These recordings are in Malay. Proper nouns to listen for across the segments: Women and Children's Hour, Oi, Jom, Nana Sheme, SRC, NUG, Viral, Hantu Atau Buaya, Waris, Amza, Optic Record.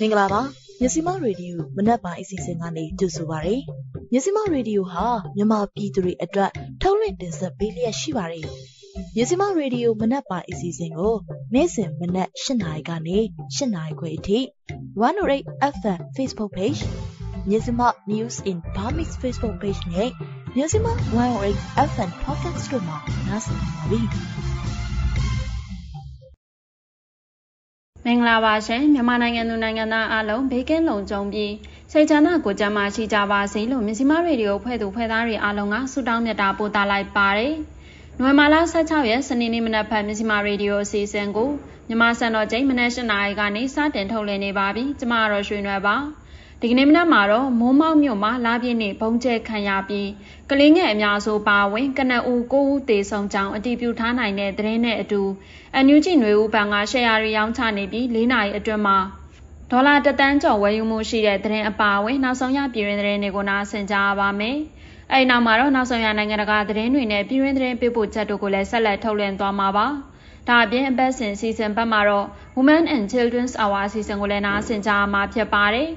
Mingalaba, Nyasima Radio, Manapa is Singani to Suvari. Nyasima Radio ha, Yama P3 Adra, Torrent is a Belia Shivari. Nyasima Radio, Manapa is Singo, Mason Manet Shanai Gani, Shanai Kuiti. 108 FM Facebook page. Nyasima News in Palmix Facebook page ne. Nyasima 108 FM podcast drama. Nasa Mavi. Menglavashe, Yamananganunangana alone, bacon long zombie. Sajana Gojama, Shijava, Silo, Missima Radio, Pedu Pedari, Alonga, Sudan, the Daputa like Pare. Noemala Satayas and Iniminapa Missima Radio season go. Yamasa no Jamanesh and Igani sat and told any baby, tomorrow Shunaba. Dignimna Maro, Moma Muma, Labine, Ponche Kanyapi. Kalinga Yaso Bawe, Kana Ugo, De Songchang, a debutana in a drain do. And Eugene Ubanga Shari Yamtanibi, Lina, a drama. Tola the Tanjo, where you mushi a drain a bawe, Nasoya Pirin Negona Senjava me. A Namaro, Nasoya Nangaraga drain in a Pirin people Chatukulas, Salatol and Domaba. Tabi and Bessin season Bamaro, Women and Children's Hour season Golena Senjama Piapare.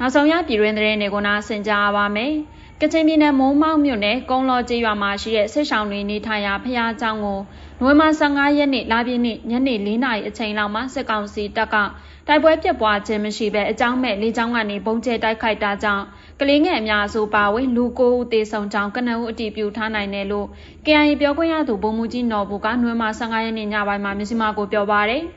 Nasoya Pirendre Negona Senjavame, Katamina Moma Mune, Gonglo Jiamashi, Seshani, Nitaya, Pia Tango, Nuema Sanga Yenit, Labinit, Yenit, Lina, Etain Lama, Sekansi, Daka, Taiwebja Boatem, Shibe, Jangme, Lijangani, Bonte, Daikai Daja, Kalinga, Yasu Bawi, Lugo, De Song Jankano, Dibutana Nelo, Kia Biogoya to Bomuji Nobuka, Nuema Sanga Yenava, Mamimago Biobare.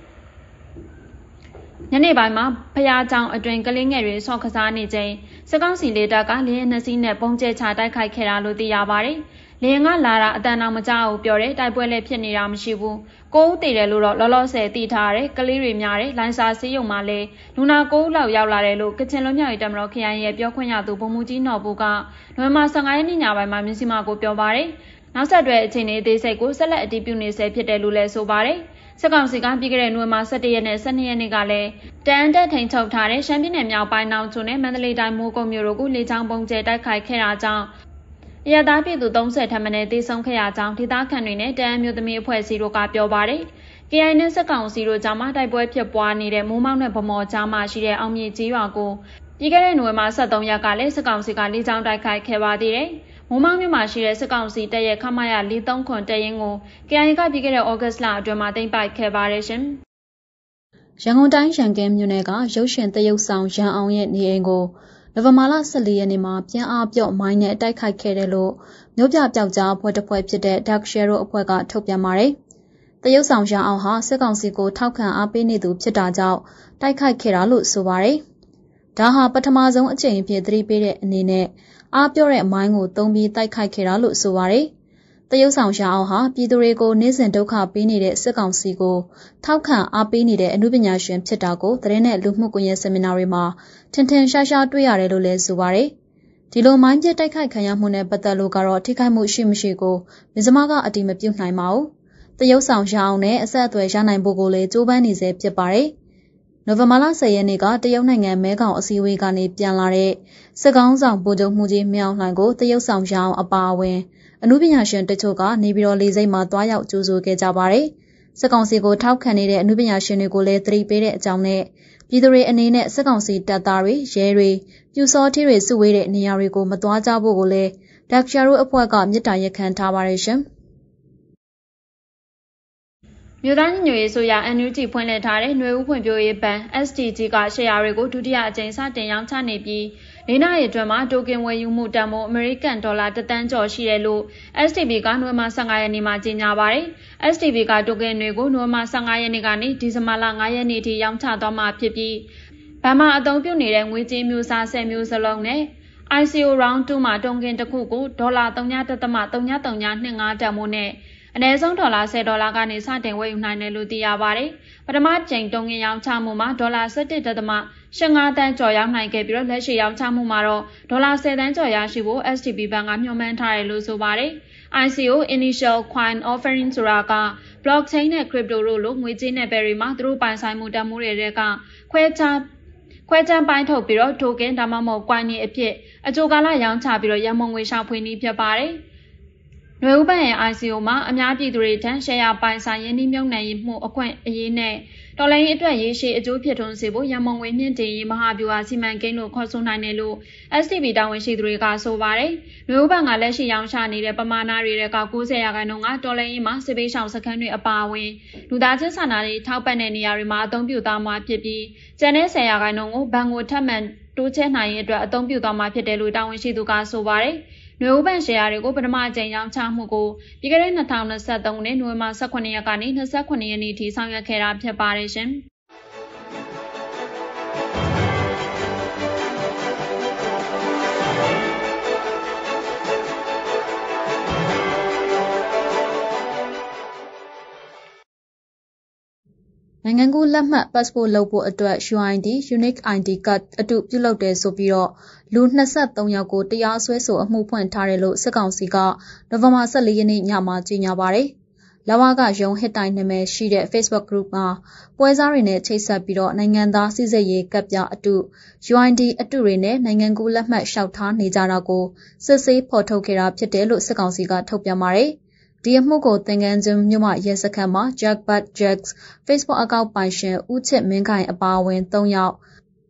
Nene by ma, Paya down a drinkling area, so Casani Jay. Sagansi later got Lena seen a bonje chata kai keralo di Yavari. Lenga Lara, Danamajao, Biore, Dibuele Pianiram Shivu. Go de Luro, Lolo se titare, Galiri Mare, Lansa si Yomale. Luna go la Yalarelo, Catalonia Damroki and Yabioquia to Bomuji Nobuga. No Masangania by Mamisimago Biobari. Nasa Dretine, they say go select Dibuni se Piedelule Sobari. Sagansigan bigger and women Saturday and Sunday and Gale. Then the taint of Tare, Champin and Yao by now to name and the late Mugo Murugu, Litang Bonge, Dakai Kerajang. Yadapi to Dom Setamane, this on Kerajang, Tita Canine, damn you the mere poesy rook up your body. Gain is a council, Jama, Diboy Piapoa, needed Mumang Pomo, Jama, she on me, Tiago. Bigger and women Sadom Yagale, Sagansigan, Litang Dakai Keradi. Umang Mashi is a council day, Kamaya, Liton Containgo, Gayaga Bigger August La, Dramatic by Cabaration. Shangodan Shangam Yunega, Joshan the Yosan, Shang Yen Niango, Novamala Sali and Ima, Pian up your mine at Daikai Kerelo, Nobia Dauda, Potapoip to dead, Dark Shero Opega, Topia Mare. The Yosan Shang Alha, Segansigo, Taukan up in Nidu, Chedadao, Daikai Keralu, Suwari. Daha Patamazon, a chain, Piedri Pere, Nine. Up your at mine would don't be Daikai Keralu Suwari. The Yosan Shaoha, Pidorego, Nisan Doka, Binid, Segansigo, Taukan, Abinid, and Rubinashim, Tedago, the Renet Lumukuya Seminary Ma, Tenten Shasha, Duarelule Suwari. Tilo Manja Daikai Kayamune, but the Lugaro, Tikai Mushimshigo, Mizamaga Adim Punai Mao. The Yosan Shaone, a Satuation and Bogole, Jubanize, Piabari. Novamala Sayaniga, the Yonang Mega or Siwigani Pianare, Sagans and Bodo Muji Miao Nango, the Yosam Shao Abawe, Anubinashan Tetoga, Nibiro Lize Matwaya Juzuke Jabare, Sagansigo Tau Canada, Anubinashanigole, 3 period Jamne, Pidore and Nene, Sagansi Tatari, Jerry, you saw Tiri Suwede, Niarigo, Matwaja Bogole, Daksharu Apoga, Yataya Can Tabaration. Mudan New Soya and Uti Poinetare, New Pointu Ban, SDG got Shayarigo to the Agensa de Yantanibi. Lina drama, Dogan where you Mutamo, American dollar, the Tanjo Shirelu, SDB got Noma Sangayani Majinabari, SDB got Dogan Nego, Noma Sangayanigani, Disamalangayaniti Yamta Doma Pipi. Pama Adonbu Niran within Musa Samuels along ne. I see round to my Dongan the Kuku, dollar Donyata Tomatonia Tonya Ninga Damone. And as on $7 can is hunting way of 9 Ludia Bari, but a matching Dongi Yam Chamuma, $7 at the ma, Shanga than Joyam Nagabiro, Leshi Yam Chamumaro, $7 and Joyashibu, STB Bangam Yoman Tai Lusu Bari, ICO initial coin offering suraka blockchain and crypto ro lo ngwe jin ne berry ma thru pai sai mu tat mu re de ka khwe cha pai thok pi ro token da ma mo coin ni a phit a chou ka la yang cha pi ro yan mong ngwe sha phwin ni phit ba de nwe u ban ICO ma a mya pi thru re tan share pai sai yin ni myong nan yin mu a kwint a yin ne Tol lai yi twat yi shi a chou phit thon se bo yan mong ngwe myin tin yi maha byawa siman kain lo kho song nai ne lo STB ta wan shi thru re ka so ba de nwe u ban ga let shi yang sha ni de pamana re de ka 90% ga tol lai yin ma se bei shang sakan nwe a pa win lu da chin sa na de thao pat ne niya re ma a thong pyu ta ma phit pi chan ne 10% go ban go that man to che nai yin twat a thong pyu ta ma phit de lo ta wan shi thu ka so ba de နွေဦးပန့် share တွေကို ပထမ အကြိမ် ရောင်းချမှုကို ပြီးခဲ့တဲ့ 2023 ခုနှစ် နိုဝင်ဘာ 18 ရက် ကနေ 29 ရက် နေ့ ထိ ဆောင်ရွက်ခဲ့တာ ဖြစ်ပါတယ် ရှင်။ Nangangu Lamma passport logo atwat UID unique ID card atu pulot de so piro lu 23 yaw ko tayar sway so amhu phwint thare lo sak kaung si ka November 14 yak ni nya ma jinya ba de Lawa ka yong hit tai name shi de Facebook group ma pwae sa ri ne chait sat piro nangan da sit set ye kap ya atu UID atu ri ne Nangangu Lamma shawt tha ne ja da ko sit sei phot thok khe da phit de lo sak kaung si ka thok pyan ma de Diamoko Tenganjum Nyuma Yesakama Jackpot Jacks Facebook account Panshin Uchit Minkai Abawin 3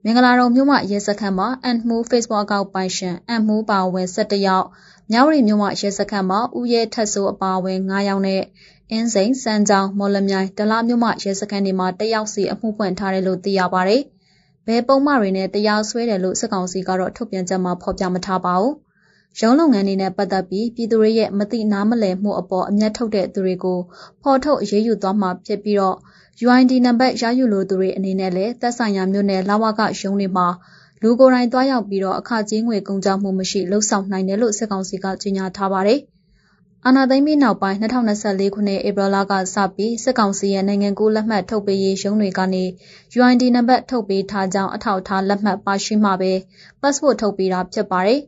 Mingalarom Nyuma Yesakama and Mu Facebook account Panshin and Mu Bawin 17 Nyawri Nyuma Yesakama Uye Tatsu Abawin 5 ne Insain Sanjang Molamyai Dala Nyuma Yesakani ma 1 si amhu phwint thare lo tiya ba de Be pongma ri ne tayar sway de lo sak kaung si ka ro thupyan chat ma phopya ma tha ba o Yolongan in a Padapi, Pidure, Mati Namale, Moapo, Netote, Durigo, Porto, Yeyu Dama, Pepiro, Yuandi number Jayulu Duri and Inele, Tasanya Mune, Lawaka, Shonima, Lugoran Daya Biro, Akajinwe, Gunja Mumashi, Lusam, Ninelo, Second Sika, Jinya Tabare. Anadami now by Natana Salikune, Ebralaga, Sapi, Second Sea and Nangula Mat Tobi, Shonigani, Yuandi number Tobi, Tajan, Atauta, Lamat, Bashimabe, Passport Tobi, Tapare.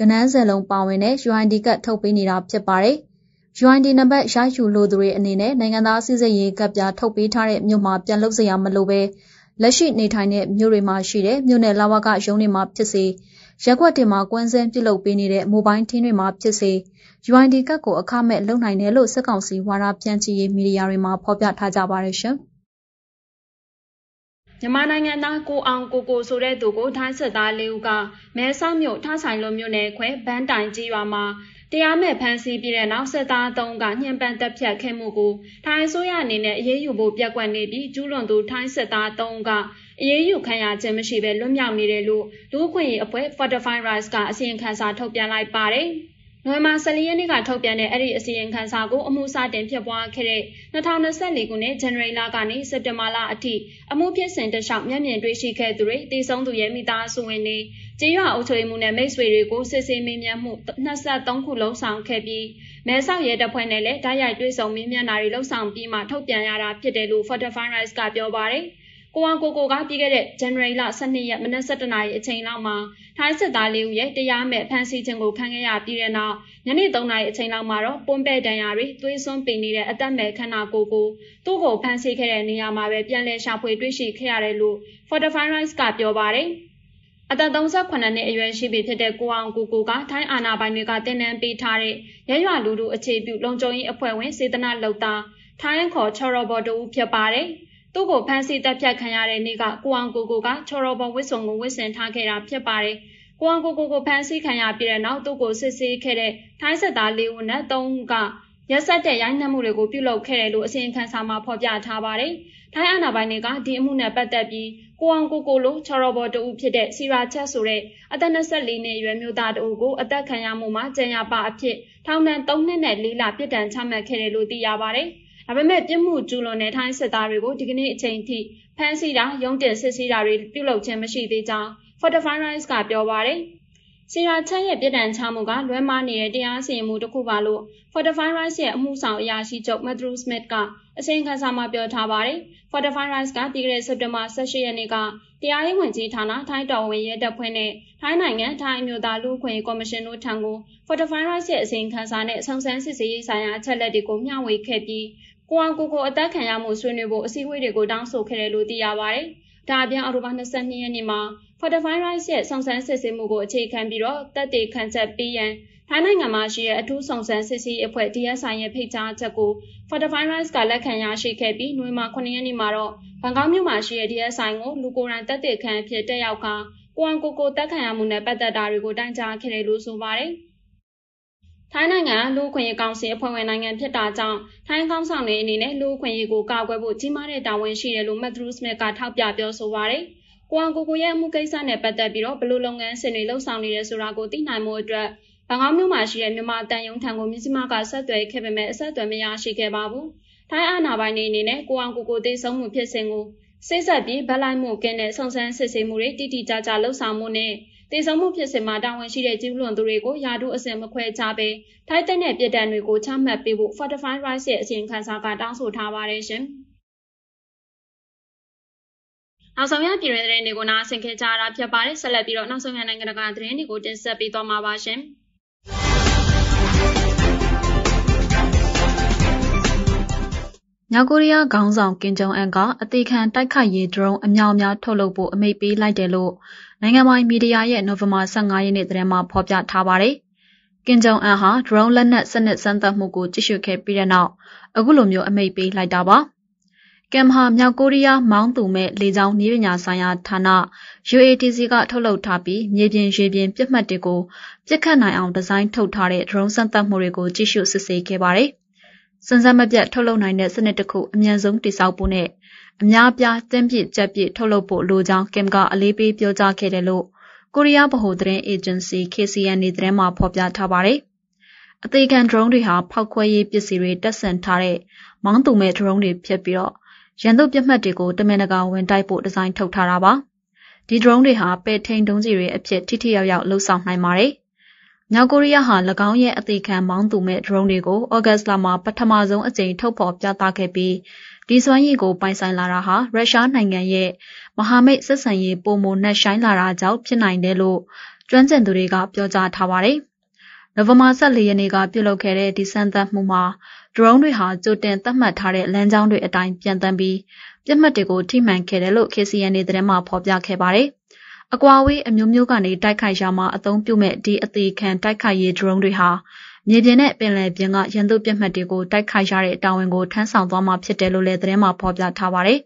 ကနန်းစံလုံးပါဝင်တဲ့ UID ကထုတ်ပေးနေတာဖြစ်ပါတယ် UID နံပါတ်ရယူလို့သူတွေအနေနဲ့နိုင်ငံသားစည်းစိမ်ရေးကပ်ပြားထုတ်ပေးထားတဲ့မြို့မှာပြန်လုပ်စရာမလိုဘဲလက်ရှိနေထိုင်တဲ့မြို့တွေမှာရှိတဲ့မြို့နယ်လဝကရုံးတွေမှာဖြစ်စေရပ်ကွက်တွေမှာကွင်းစင်းပြုလုပ်ပေးနေတဲ့ mobile ထင်းတွေမှာဖြစ်စေ UID ကကိုအခမဲ့လုံနိုင်တယ်လို့စက်ကောင်စီဝါဒဖြန့်ချိရေးမီဒီယာတွေမှာဖော်ပြထားကြပါတယ်ရှင် မြန်မာနိုင်ငံသားကိုအောင်ကိုကိုဆိုတဲ့သူကိုထိုင်းစစ်သား Fortify Rights က နိုဝင်ဘာ 24 ရက်နေ့ကထုတ်ပြန်တဲ့အသည့်အစီရင်ခံစာကိုအမှုစတင်ဖြစ်ပွားခဲ့တဲ့ 2024 ခုနှစ် ဇန်နဝါရီလကနေ စက်တင်ဘာလအထိအမှုဖြစ်စဉ်တစ်လျှောက်မျက်မြင်တွေ့ရှိခဲ့သူတွေတိစုံသူရဲ့မိသားစုဝင်တွေကြေးရွာအုပ်ချုပ်ရေးမှုနဲ့မိတ်ဆွေတွေကိုစစ်ဆေးမေးမြန်းမှု 22 ခုလုံးဆောင်ခဲ့ပြီးမဲဆောက်ရဲတပ်ဖွဲ့နဲ့လည်းတိုက်ရိုက်တွေ့ဆုံမေးမြန်းတာတွေလှုပ်ဆောင်ပြီးမှထုတ်ပြန်ရတာဖြစ်တယ်လို့ Fortify Rights ကပြောပါတယ်ကိုအောင်ကိုကိုကပြီးခဲ့တဲ့ဇန်နဝါရီလ အသက် သူကိုဖမ်းဆီးတပ်ဖြတ်ခံရတဲ့နေ့ကကိုအောင်ကိုကိုကချော်ရော်ဘွန်ဝစ်စုံကိုဝစ်ဆင်ထားခဲ့တာဖြစ်ပါတယ်ကိုအောင်ကိုကိုကိုဖမ်းဆီးခံရပြီးတဲ့နောက်သူကိုစစ်ဆေးခဲ့တဲ့ထိုင်းစစ်သား 4 ဦးနဲ့ 3 ဦးက Yesterday, Yanamurego below Kerelo, Saint Kansama Podia Tabare, Tayana Banega, Dimuna Batabi, Guango Golo, Charobo do Upide, Sira Chasure, Adanasaline, Remuda Ugo, Adakayamuma, Jayaba Api, Town and Donet Lila Pit and Tama Kerelo Diabare. I remember Dimu Julonet and Sadarigo, Dignity Chainty, Pansida, Young Desirari, below Chemashi Vita, for the Fire Scarp Yobare. Sira Chaya Bid and Tamuga, Remani, Diasi Mudokuvalo, for the fine rice yet Musa Yashi Jok Madrus Medka, a Saint Kasama Bio Tabare, for the fine rice got the grace of the master Shianiga, the Iwanzi Tana, Tai Daway, the Pene, Tai Nanga, Tai Mudalu, Quay Commission Utango, for the fine rice yet Saint Kasane, some senses is I tell the Gomyawe Kedi, Guango, a Dakayamu Sunibo, see where they go down so Kerelu Diaware, Dabian Urbana Sani Anima. For the fine rice yet, some senses in Mugo, can be wrought that they can set be and Tanangamashi, two songs and sissy, a poet, dear sign, a pita, taco. For the fine rice, Galakanashi, Kabi, Numa Koniani Maro, Pangamumashi, a dear sign, Lugoran, that they can appear Tayaka, Guango, Takayamuna, Bada Darigo, Danja, Kerelusuvare. Tananga, Luke when you come see a poem and Pita down, Tangam Sang, Nene, Luke when you go, Gawabu, Timare, Dawan, she, a Lumadrus, make a tap yabio, so worry. Guangoya Mukaisan at Batabiro, Blue Long and Senilo Sounded Surago, Dinamodra, Bangamumashi and Numa Dayong Tango Mizimaka Saturday, Kebemet Satamiyashi Kebabu, Tayana by Nene, Guango de Samu Pesengo, Sesabi, Balaimu Gene, Sonsan Sesemure, Didi Jajalo Samone, De Samu Pesemada when she did Londorego, Yadu Asemaque Tabe, Titan Epidanrigo, Tamapibu, for the fine rice in Kansaka Danso Tavaration. Now some period go na sink up body, celebrate now some and go to Sabito. Nyagoria Gangzang Kinjong and Ga, a take and Taika Yedro, a Myamya Tolobo, may be like the low. Nangamai media yet Novama Sangayanit Rema Popia Tabare. Kinjong and Ha, drone Lenet Senate Santa Mugu, Tissue Cape Piranao, a Gulumyo, a may be like Daba. Kemha Nyagoria Mount Dume Lizao Nivina Saya Tana, UATC got Tolo Tapi, Median Jabian Pimatigo, Picana out design Totare, Drone Santa Morigo, Jishu Sese Kebare, Sansamabia Tolo Nine Senetico, Miazum Tisabune, Miabia, Tempi, Jabi, Tolopo, Lujan, Kemga, Alibi, Bioja Kedelo, Korea Bohodre Agency, KCN Nidrema Popia Tabare. A take and drone reha, Pakwaye, Pisiri, Descentare, Mount Dume, Drone Pipiro. Jando Piamatico, the Menaga, when Dipot design Totaraba. The drone they have, Betain Donziri, appear Titia out Losang Naimare. Nyagoria Han, Lagauye, at the camp, Mandume, Dronigo, August Lama, Patamazo, a Jay Topop, Yatakebi. This one ye go by San Laraha, Rashan Nangaye, Mohammed Sasanye, Bomo, Nashain Lara, Zau, Pinain Delo, Transenduriga, Pioja Taware. Novamasa Leoniga, Pilocare, Descenta Muma. Drone we had to ten tamatare, lands down to a time piantambi. Piamatico, Timan Kerelo, Casey and Idrema Popia Kebare. Aquawi, a Mumugani, Taikaijama, a Tom Pumet, D. Ati can Taikaye, drone we ha. Medianet Pele Pianga, Yendo Piamatico, Taikaijare, Dowango, Tansan Vama Pitelo, Ledrema Popia Tavare.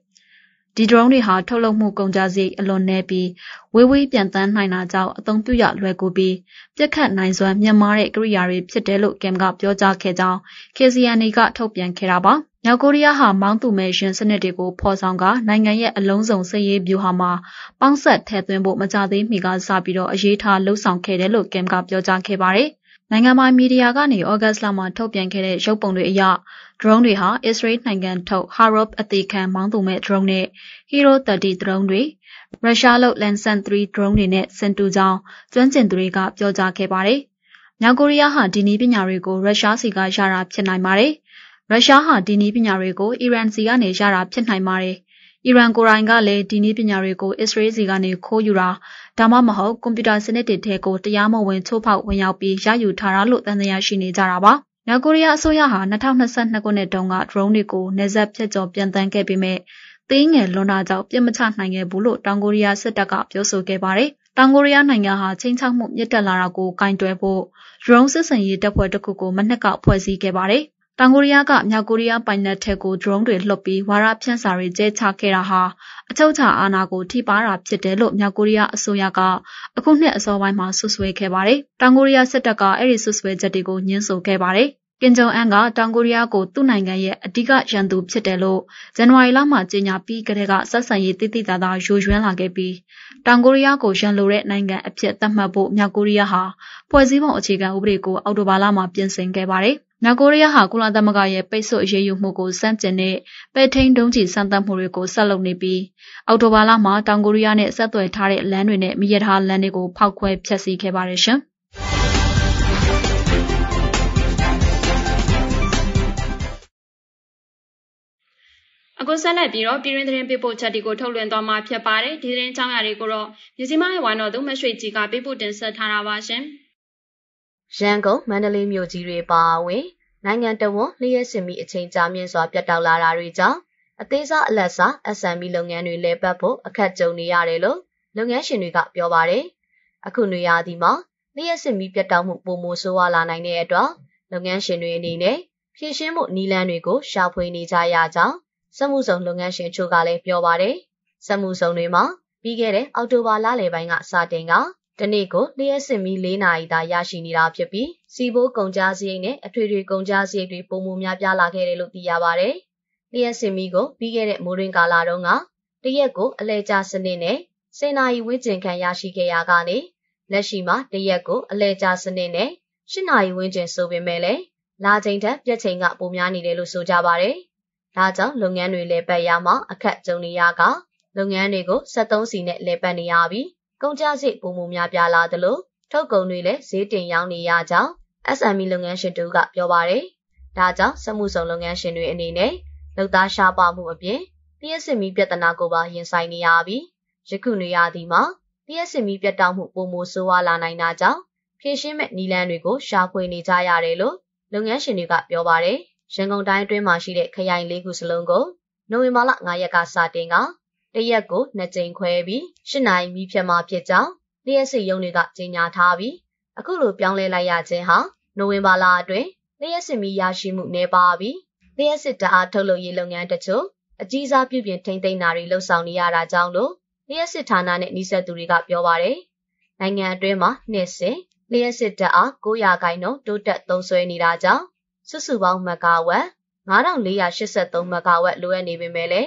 The drone we had Tolo Mugonjazi, alone nepi. Wewe Piantan Nina Zao, a Tom Puya Legubi. The cat Ninesuan, Yamare, Griari, Pitelo, Gamga, Pioja Kedao. Kesiani got Topian Keraba. Nyagoria ha Mantu Mation Senetico, Posanga, Nanga yet Alonso Saye Buhama. Bangset Tetwimbo Mazadi, Miga Sabiro, Ajita, Losang Kedelo, Gamga, Pioja Kebare. Nangama Mediagani, August Lama, Topian Kede, Shopondu Ya. Drone ha, Israel Nangan Tok, Harop, Atika, Mantu Met Drone. Hero 30 Drone. Russia Lot Lansan 3 Drone Net Sentu Zao, Transenduriga, Pioja Kebare. Nyagoria ha Dini Pinyarigo, Russia Siga Sharap Chenaimare. Russia ha Dini Pinyarigo, Iran Sigane Sharap Chenaimare. Iran Goranga le Dini Pinyarigo, Israel Sigane Koyura, Dama Maho, Computer Senate Teko, Tayama Wen Topa Wenyapi, Yayu Tara Lot and the Yashini Daraba. Nyagoria Soyaha, Natanasan Nagonetonga, Dronico, Nezap Tetop Yantan Kebime. Thing a lona doubt, Yamatan Nanga Bulu, Dangoria Setaka, Yoso Gebare, Dangoria Nangaha, Tintamu Yetalarago, kind to a bow, Dronses and Yeta Puertoco, Manaka, Poesi Gebare, Dangoriaga, Nyagoria, Pinateco, Drone with Lopi, Warapian Sari, Jeta Keraha, Atota Anago, Tibara, Tetelo, Nyagoria, Soyaga, a cone as all my master's way Kebare, Dangoria Setaka, Erisuswe Jadigo, Nyenso Kebare. Kinzo Anga, Tanguriago, Tunanga, Adiga Jandu Psitelo, Zenwai Lama, Jenya P. Grega, Sasay Titada, Jojuan Lagebi, Tanguriago, Janlore, Nanga, Epset Tamabo, Nyakuriaha, Poesiva Ochiga, Ubrego, Autobalama, Piensen Gabare, Nyakuriaha, Kuladamagaye, Peso Jeyumugo, Santene, Betain Donji, Santa Murico, Salonibi, Autobalama, Tanguriane, Sato Etare, Landrine, Mietha, Lanigo, Palque, Psesi Gabarishan. Agosala Biro, Birin people Chadigo Toland on my Piapare, Dirin Tangarigoro, Yuzima, one of the Mashriga people in Sataravashem. Jango, Mandalim Yodiri Bawe, Nangan Dawo, Liasimi, a change Damians of Yatala Rita, a Tesa Lessa, a Sammy Longanu Le Papo, a Catoni Arelo, Longashin got Piovare, a Kunuya Dima, Liasimi Piatamu Bomosoala Nine Edra, Longashin Nine, Pishimo Nilanugo, Shapwini Tayata. Samusong Lungashin Chugale Piovare, Samusong Nima, Bigere, Autobala Levanga Satenga, Taneko, Liasimi Lena Ida Yashinira Pipi, Sibo Conjaziene, a Twitter Conjazi Pomumia Lagere Lutiavare, Liasimigo, Bigere Muringa Laronga, Diego, Aleja Senene, Senai Winjin Kayashike Yagane, Lashima, Diego, Aleja Senene, Shinai Winjin Sobimele, Latinta, Jetinga Pumiani de Lusojabare. Raja, Longanu Lebayama, a cat Zoniaga, Longanigo, Saton Sinet Lebaniabi, Gonjazi Pumumia Bialadalo, Togo Nile, Sitin Yangi Yaja, as Ami Longanshin do got Yobare, Raja, Samuso Longanshin Nine, Lodasha Bamu Abye, the Esimi Piatanagoba Yansiniabi, Jacunia Dima, the Esimi Piatamu Pumusuala Nainaja, Pishim at Nilanugo, Shapuini Tayarelo, Longanshin you got Yobare. Shengong Dai Dreamer she did Kayan Legus Longo, no Malak Nayaka Satinga, the Yago, Natin Quebi, Shinai Mipama Pieta, the Yasi Yoniga Tinya Tabi, Akulu Piangle Layateha, no Maladre, the Yasimi Yashimu Nebabi, the Yasita Atolo Yelong and the Cho, a Jiza Pibian Taintain Nari Lo Sauniara Downlo, the Yasitana Nisa Duriga Piovare, Nanga Dreamer, Nese, the Yasita Goyakaino, do that Toso Niraja. Susubang Magawa, Madam Lia Shisato Magawa Luani Bimele,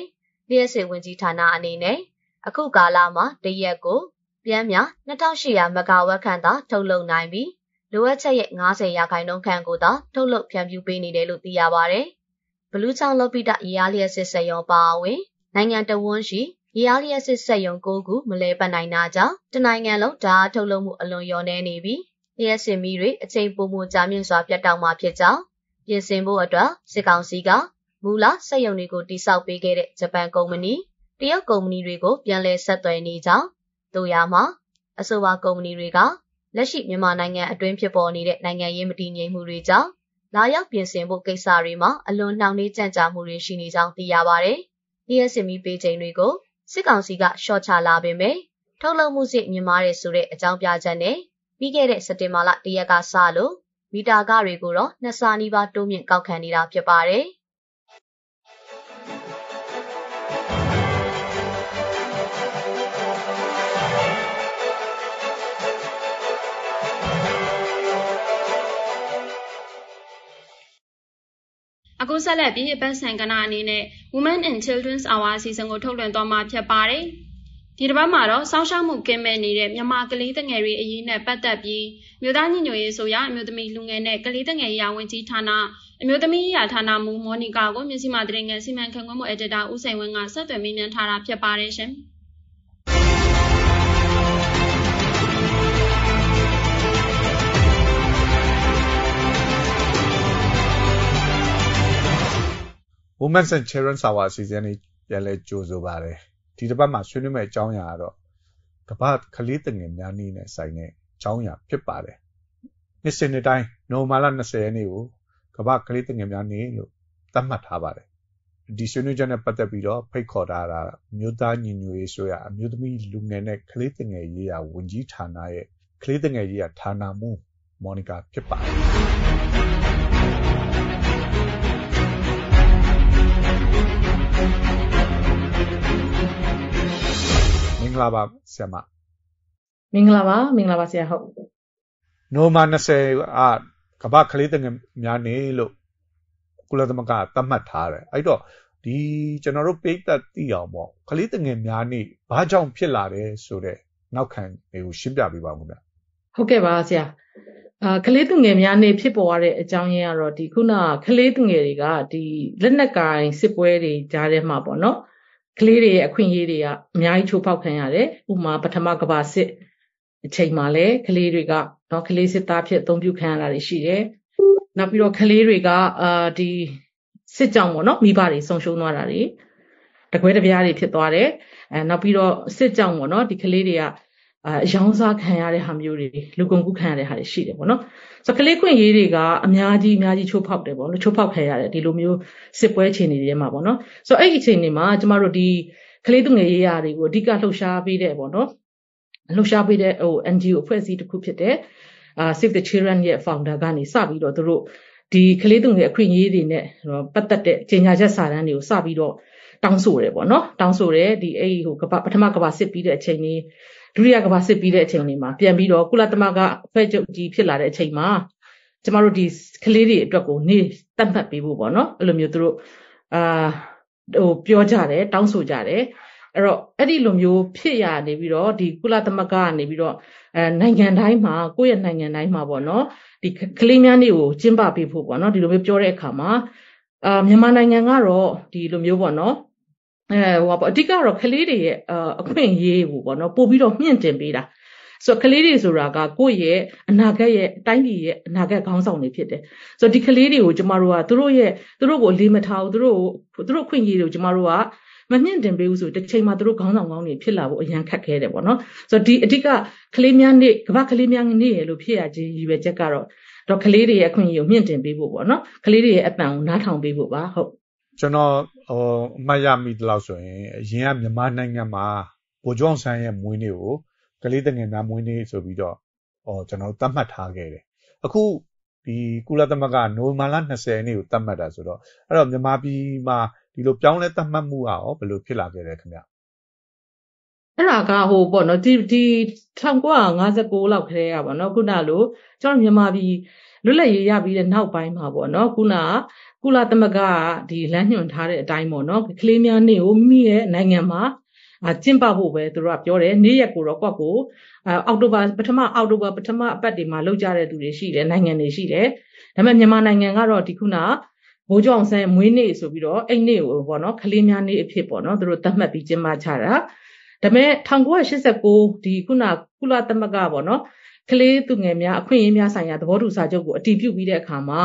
Liasi Winjitana Anine, Akuga Lama, De Yego, Biamia, Natashia Magawa Kanda, Tolo Naimi, Luata Yet Nase Yakaino Kangoda, Tolo Piamu Bini de Lutiavare, Belutan Lopida Ialia Sayon Bawe, Nanganda Wonshi, Ialia Sayon Gogu, Maleba Nainaja, Denangalo, Da Tolo Aloyone Nibi, Liasi Miri, a Saint Bumu Damian Sapia Dama Pieta. Yen Simbo Adra, Sikang Siga, Mula, Sayonigo di South Brigade, Japan Company, Rio Company Rigo, Yanle Sato Nita, Doyama, Asowa Company Riga, Laship Yama Nanga, a dream people needed Nanga Yemati Murita, Layak Yen Simbo Kesarima, alone now needs and Murishini Zang Diabare, Yen Simi Beijing Rigo, Sikang Siga, Shota Labime, Tolo Music Yamare Sure, Jambia Jane, Bigade Satimala Diaga Salo, Midaga Riguro, Nasani Batumian Kalkanida Piapare. Agosala be a best sangananine, Women and Children's Hour season go to Londoma Piapare. Tirvamaro, Saushamu came and needed Yamakalitan area in a patabi, Mudani Noesoya, Mudami Lungane, Kalitan Aya Wintitana, Mudami Yatana Monicago, Musimadring and Siman Kangomo Edda Usewanga, Saturn Minion Tara Piaparisham. Women's and Children's Hour season Yale Juzubare. Tidabama Sunime Chaunyaro. Kapat Kalitan and Nanine Sine, Chaunya, Pipare. Nisinitai, no malana say any woo. Kabat Kalitan and Yanni, Tamat Havare. Disunujana Patabiro, Pecodara, Mudan in Uesua, Mudmi Lungene, Kalitan a year, Wunji Tanae, Kalitan a year, Tana Moo, Monica Pipare. Minglava Sema. Minglava, Minglava Seho. No man say, kabak kali tengah mianei lo kulat maka tamat thare. Aito di jenaruk pekta tiaw kali tengah mianei bajang pelare sore naukan eu shibda bi banguna. Okay ba sia. Kali tengah mianei phipware ajangya ro di kuna kali tengah ri ga di lanakai sipwe ri jare ma paw no. Kali ri akhwin yi ri ya myai chu phok khan yare. Uma pathama kaba sit chei ma le kali ri ga no kali sit ta phit athong pyu khan la ri shi de. နောက်ပြီးတော့ခလေးတွေက Save the Children ရဲ့ founder ကနေစပြီးတော့သူတို့ဒီကလေးတွေနဲ့ပတ်သက်တဲ့ကြေညာချက်စာတမ်းတွေကိုစပြီးတော့တောင်းဆိုတယ်ပေါ့နော်တောင်းဆိုတယ်ဒီအဲ့ဒီဟိုကဘာပထမကဘာစစ်ပြီးတဲ့အချိန်ကြီးဒုတိယကဘာစစ်ပြီးတဲ့အချိန်တွေမှာပြန်ပြီးတော့ကုလသမဂ္ဂအဖွဲ့ချုပ်ဒီဖြစ်လာတဲ့အချိန်မှာကျမတို့ဒီကလေးတွေအတွက်ကိုနေတတ်မှတ်ပေးဖို့ပေါ့နော်အဲ့လိုမျိုးသူတို့ နိုင်ငံတိုင်းမှာကိုယ့်ရဲ့နိုင်ငံတိုင်းမှာပေါ့နော်ဒီကလေးများတွေကိုကျင့်ပပေးဖို့ပေါ့နော်ဒီလိုမျိုးပြောတဲ့အခါမှာမြန်မာနိုင်ငံကတော့ဒီလိုမျိုးပေါ့နော်ဟိုပေါ့အဓိကတော့ကလေးတွေရဲ့အခွင့်အရေးပေါ့နော်ပို့ပြီးတော့မြင့်တင်ပေးတာဆိုတော့ကလေးတွေဆိုတာကကိုယ့်ရဲ့အနာဂတ်ရဲ့အတိုင်းပြည်ရဲ့အနာဂတ်ခေါင်းဆောင်တွေဖြစ်တယ်ဆိုတော့ဒီကလေးတွေကိုကျမတို့ကသူတို့ရဲ့သူတို့ကို မမြင့်တင်ပေးဘူးဆိုတစ်ချိန်မှာသူတို့ခေါင်းဆောင်ကောင်းတွေဖြစ်လာဖို့အရန်ခက်ခဲတယ်ပေါ့နော်ဆိုတော့ဒီအဓိကကလေးများနေကဘာကလေးများနေရလို့ဖြစ်ရခြင်းကြီးပဲချက်ကတော့တော့ကလေးတွေရဲ့အခွင့်အရေးကိုမြင့်တင်ပေးဖို့ပေါ့နော်ကလေးတွေရဲ့အပံကိုနားထောင်ပေးဖို့ပါဟုတ်ကျွန်တော်မယမီဒီလောက်ဆိုရင်အရင်ကမြန်မာနိုင်ငံမှာပိုကြောင်းဆိုင်ရဲ့မွေးနေ့ကိုကလေးတငယ်များမွေးနေ့ဆိုပြီးတော့ကျွန်တော်တို့သတ်မှတ်ထားခဲ့တယ်အခုဒီကုလသမဂ္ဂနိုမလန်20 နေ့ကိုသတ်မှတ်တာဆိုတော့အဲ့တော့မြန်မာပြည်မှာ ဒီ1999 1989 ဒီခုနကုလသမဂ္ဂပေါ့နော်ကလေးသူငယ်များအခွင့်အရေးများဆိုင်ရာသဘောတူစာချုပ်ကိုအတည်ပြုပြီးတဲ့အခါမှာ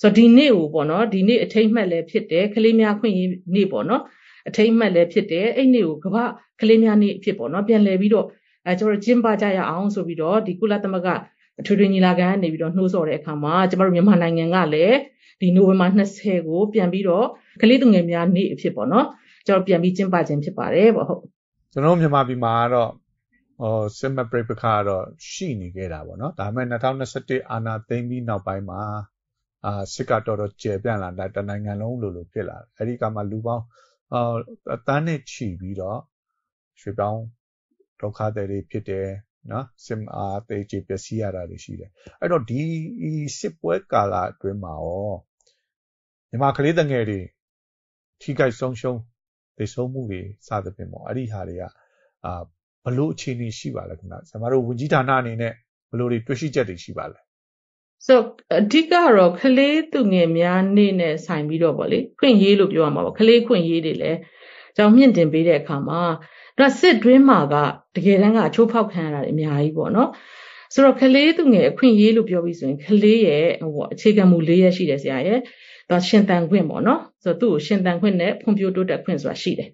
ဆိုတော့ဒီနေ့ကိုပေါ့နော်ဒီနေ့အထိမ်းမှတ်လဲဖြစ်တယ်ကလေးများအခွင့်အရေးနေပေါ့နော်အထိမ်းမှတ်လဲဖြစ်တယ်အဲ့နေ့ကိုကမ္ဘာကလေးများနေ့အဖြစ်ပေါ့နော်ပြန်လဲပြီးတော့ ဒီနိုဝင်ဘာ 20 ကိုပြန်ပြီးတော့ကလေးသူငယ်များနေ့အဖြစ်ပေါ့နော်ကျွန်တော်မြန်မာပြည်မှာကတော့စစ်မပရိပခါတော့ရှိနေခဲ့တာပေါ့နော်ဒါပေမဲ့ 2021 အာဏာသိမ်းပြီးနောက်ပိုင်းမှာစစ်ကတော်တော်ကျယ်ပြန့်လာတာတနိုင်ငံလုံးလို့ဖြစ်လာတယ်အဲဒီကမှလူပေါင်းအတန်းနဲ့ချီပြီးတော့ရွှေပေါင်းဒုက္ခသည်တွေဖြစ်တယ်နော်စစ်အာသိမ်းကြီးပျက်စီးရတာတွေရှိတယ်အဲ့တော့ဒီစစ်ပွဲကာလအတွင်းမှာ ဒီမှာကလေးတငယ်တွေထိခိုက်ဆုံးရှုံးသိဆုံးမှုတွေစသဖြင့်ပေါ့အဲ့ဒီဟာတွေကဘလို့အခြေအနေရှိပါလဲခင်ဗျာဆရာမတို့ဝန်ကြီးဌာနအနေနဲ့ဘလို့တွေတွေ့ရှိချက်တွေရှိပါလဲဆိုတော့အဓိကတော့ကလေးသူငယ်များနေနဲ့ဆိုင်ပြီးတော့ပေါ့လေခွင့်ရေးလို့ပြောရမှာပေါ့ကလေးခွင့်ရေးတွေလည်းကြောင့်မြင့်တင်ပေးတဲ့အခါမှာဒါစစ်တွင်းမှာက ရှင်တန်ခွင့်ပေါ့နော် သူ့ရှင်တန်ခွင့်နဲ့ဖွံ့ဖြိုးတိုးတက်ခွင့်ဆိုတာရှိတယ်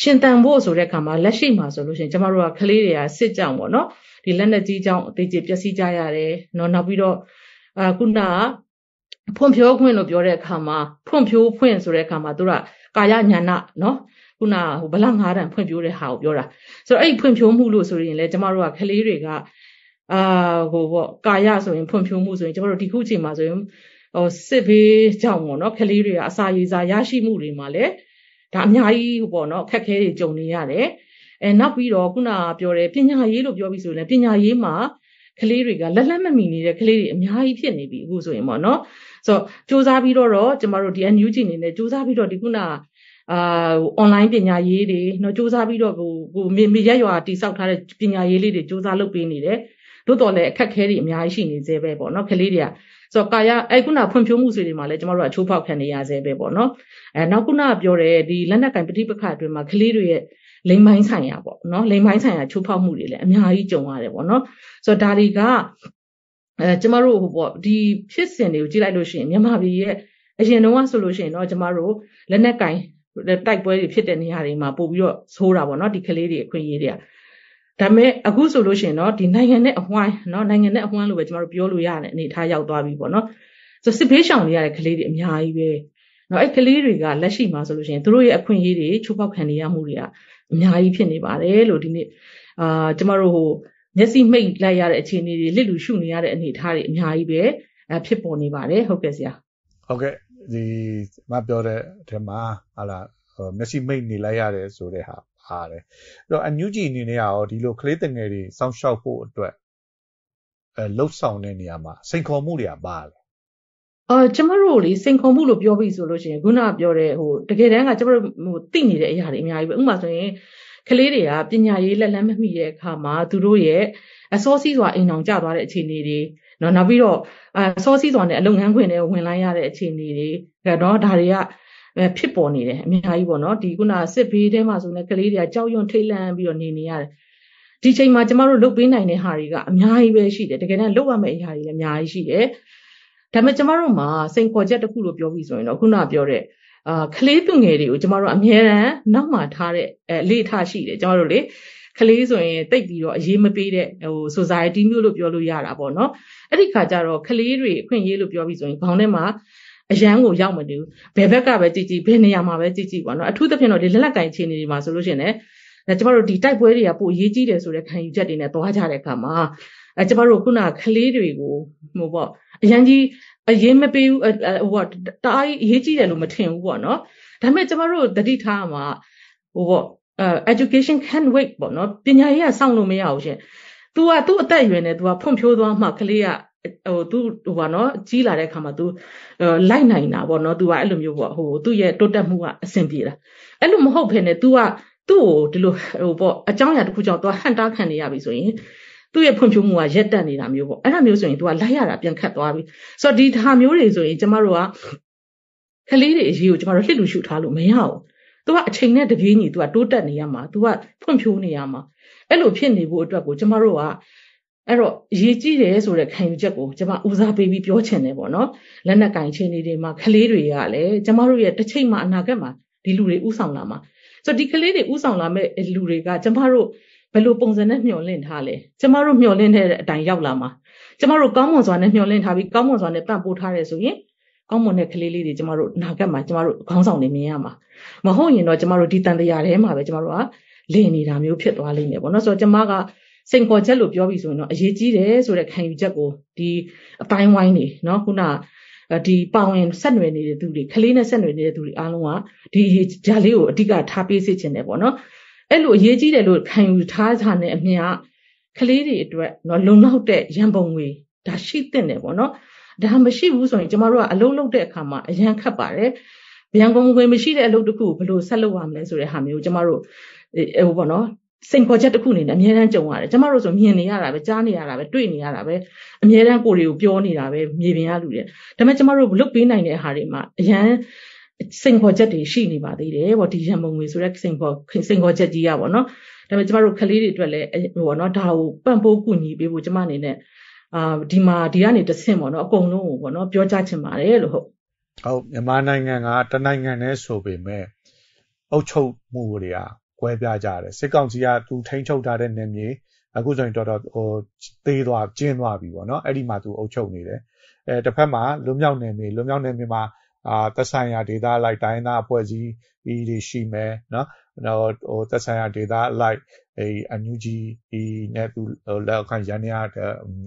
ရှင်တန်ဖို့ဆိုတဲ့အခါမှာလက်ရှိမှာဆိုလို့ရှိရင် ကျမတို့ကကလေးတွေကစစ်ကြောင့်ပေါ့နော် ဒီလက်နက်ကြီးကြောင့်အသေးချေပျက်စီးကြရတယ် နောက်ပြီးတော့ခုနဖွံ့ဖြိုးခွင့်လို့ပြောတဲ့အခါမှာ ဖွံ့ဖြိုးခွင့်ဆိုတဲ့အခါမှာ သူကကာယညာဏနော် ခုနဘလငါးတန်ဖွံ့ဖြိုးတဲ့ဟာကိုပြောတာ ဆိုတော့အဲ့ဒီဖွံ့ဖြိုးမှုလို့ဆိုရင်လည်း ကျမတို့ကကလေးတွေကကာယဆိုရင်ဖွံ့ဖြိုးမှုဆိုရင် ကျမတို့ဒီခုချိန်မှာဆိုရင် စစ်ဘေးကြောင့်ပေါ့နော်ကလေးတွေအစာရေစာရရှိမှုတွေမှာလည်းဒါအများကြီးပေါ့နော်ခက်ခဲတွေကြုံနေရတယ်အဲနောက်ပြီးတော့ခုနပြောတဲ့ပညာရေးလို့ပြောပြီးဆိုရင်ပညာရေးမှာ Kaliri ga lalama mini de kaliri amyaji phit ne bi aku so yin paw no. So chousa pi daw ro chamaro di NUG ni ne chousa pi daw di kuna online panya yi de no chousa pi daw ko me yat yaw ti sauk tha de panya yi le de chousa lou pe ni de. Daw daw le akhat khae de amyaji shi ni ze bae paw no kaliri ya. So kaya ai kuna phwempyo mu swe de ma le chamaro a chou phok khan ne ya ze bae paw no. Naw kuna pyo de di lat nat kai pati pakha twin ma kaliri ye Lame mines hang up, no, lame mines hang a chupa moody, and Yai Jonga, no. So Dariga Jamaru, the pissin, you July Lucian, Yamavi, as you know, solution, or Jamaru, Lenekai, the type boy pit and Yarima, Bobio, Sora, or not the Caladia, Queen area. Dame a good solution, or denying a net of wine, no, nine a net of one with Marbioluyan and Itaya Babi, or not. So Sipation, Yai Caladia, Yai. No, I Caliriga, Lashima solution, through a Queen area, Chupa Cania Muria. Nyai Penny Bare, Lodin, Tomorrow, Nessie made Layar at any little shooting at any Tari Nyai Bay, a Piponi Bare, Hokesia. Okay, the Mabdore Tema, Allah, Nessie made Nilayare, so they have are. No, and Eugene in our delocating area, some shop to a low sound in Yama, Saint Comulia Bale. Chamaroli, Saint Comulo Biobi solution, Guna Biore, who the Geranga Tini Yarimia, Umasway, Caleria, Pinay, Lamia, Kama, Turoye, a sauces were in on Java at Chinidi, no Naviro, sauces on a long and when I had at Chinidi, Gado, Daria, Piponi, Mihaibono, Diguna, Sipi, Demasuna, Caleria, Joyon, Tailan, Bionini. DJ Majamaro looked in a hurry, Mihai, she did again, and lower me, Mihai, she did. Tamachamaroma, Saint Cojet, the cool of your vision, or Guna Biore, Clayton Eddie, tomorrow Amira, Nama Tare, late Hashi, Jarole, Calazo, take your Jimapede, or Society Mule of your Luyara Bono, Erika Jaro, Caleri, Queen Yellow of your vision, Ponema, a Jango Yamadu, Bebeca Vetiti, Penayama Vetiti, one, a tooth of the Laka in my solution, eh? That tomorrow detect where you are, Yiji, so that can jet in a Tohajare Kama. A Jabaro Kuna, Caleri go, move up. Yanji, a Yemape, what tie Hiji and Matin won, no? Tametamaro, the Ditama, what education can wait, but not Pinaya Sang Lumiauge. Do I do a diamond, do a pompio, Macalia, or do one or Gila de Camadu, Lina, or not do I alum you who do yet Dotamua Sempira. Alum hope in it, do I do a giant which out to a hand dark and the Abisoin. Do you punch you more yet than in a mule? And I'm using to a liar and cat wabi. So did Hamurezo in Jamarua Kaliri is you, Jamar Hidu shoot Halu meow. Do I chain at the Vini to a Dutan Yama, to a Pumpuniama? Elo Penny would drago Jamarua. Ero Yiji or a kind jago, Jama Uza baby Piochenevo, no? Lena can chain de ma Kaliriale, Jamaria, the Chema Nagama, the Lure Usam Lama. So the Kaliri Usam Lama is Lurega, Jamaro. Pelu Ponzanet Nolin Hale. Tomorrow Mjolin had a Yaulama. Tomorrow commons on a Nolin have commons on a bamboo Haresuye. Common a Kalili, Jamaro Nagama, Jamaro comes on in Miyama. Mahoni no Jamaro Ditan the Yarema, Jamara, Leni Ramu Pit Waline, one also Jamaga, Saint Cotello Jovisuno, Yeti, so that can jago, the fine winey, no Kuna, the bow and sandwich to the Kalina sandwich to the Alua, the Jalio, Diga Tapi Sitchen, Ebono. Hello, Yeji, the Lord can you tie Hane and Mia? Clearly, it no long out there, Yambongway. Does she then never know? The Hamashi was on Jamara, a long out there, Kama, a young cabare. Yangongway machine, a load to cool below Salawam, Lesure Hamu, Jamaro, Evono, Saint Cojatakuni, a Miran Jawar, Jamaros of Miani Arabe, Jani Arabe, Twini Arabe, a Miran Gorio, Bioni Arabe, Mivi Alude. The Majamaro looked behind a Harima, Yan. Single jetty, she knew about the what is among his rexing for single jetty, or not. The Majaro Kaliri dwelling or not how Bambo Guni be with money in it. Dima Diani the same or not go no or not your judgment. Oh, the manning and art and nines will be me. Ocho Muria, Guebiajar, Seconcia to Tancho Darden and ye, a good daughter or Tedua, Jane Wabi or not, Edimatu Ocho Nide. The Pema, Lumion Nemima. Tasanya data like Diana Poesie, E. Shime, no, or Tasanya data like a new G. E. Netu Lacanjania,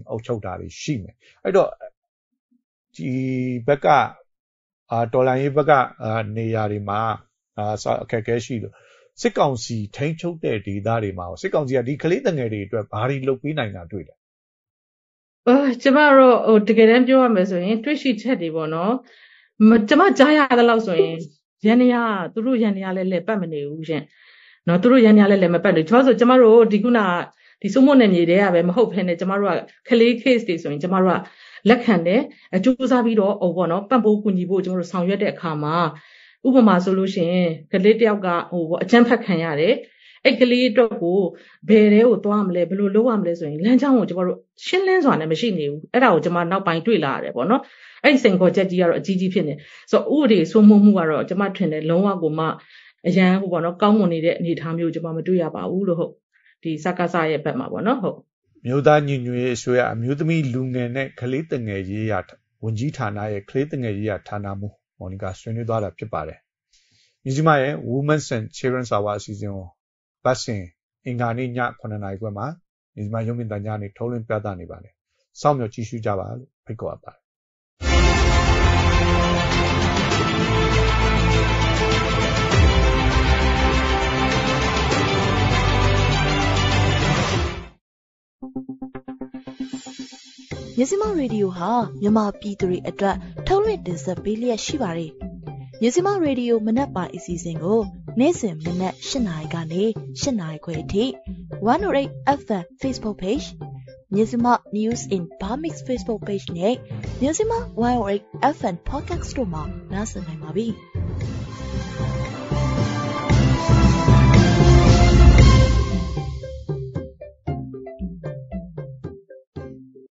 Ocho Dari Shime. I don't Beca, Tolaibaga, Nearima, Kakashilo. Second see, Tancho de Darima, second see, a declared the Neri to a party lopina to it. Tomorrow, to get into a misery, Twishy Teddy Bono. Matamajaya the Lawson, Yania, through Yaniale Lepamini, not through Yaniale Lemapani. Toss tomorrow, Diguna, the Summon and Yidea, and hope and Tamara, Kelly Case, this one, Tamara, Lakande, a Jusavido or one of Bambu Kunibu, or Sang Yede Kama, Ubama solution, Kaletiaga or Champa Kanyare. Actually, Togo, Bereo, Toamle, Blue Loamles, Lenjan, Shinlands on a machine, Erajama now by Twila, Bono, and Senko Jadier, Gigi Pinne. So Uri, Sumumura, Jamatin, Longa Guma, a young one of Gamoni, need Hamu Jamatuya, Uloho, the Sakasaya Pema, Bonoho. Mudan, you knew a swear, mutiny lungane, Kalitan a yat, Unjitana, a Clayton a yat, Tanamu, Monica, $20 Pipare. Izimae, Women's and Children's Awards is in. Passing in Ghana, Conanagama is my young in Danyani, Tolin Padani Valley. Some of Chishu Java, pick up. Yazima Radio, ha, Yama P3 attract Tolin is a Billia Shibari. Yazima Radio Manapa is using oh. Nesim Minet Shanai Gani, Shanai Kweti, 108 FM Facebook page, Nizima News in Bamix Facebook page, Nizima 108 FM Podcast Storma, Nasanai Mabi.